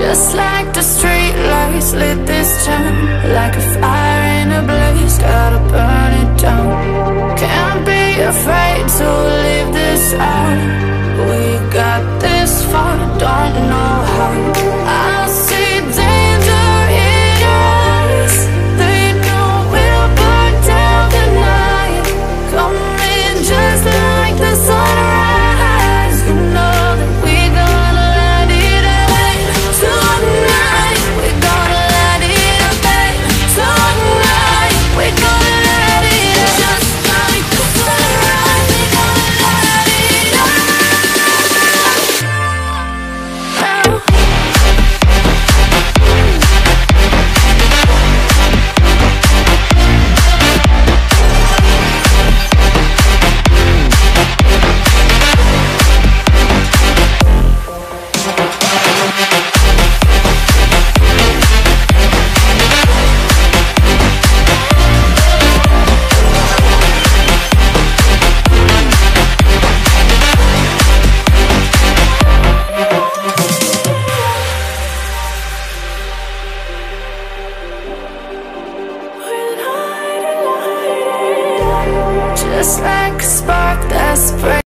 Just like the street lights lit this town, like a fire in a blaze, gotta burn it down. Can't be afraid to leave this out. We got this far, don't know how. I see danger in us. They know we'll burn down the night. Come in just like the sunrise. You know that we gonna light it up tonight. We gonna light it up tonight. We gonna light it up just like the sunrise. We gonna light it up now. Just like a spark that's bright.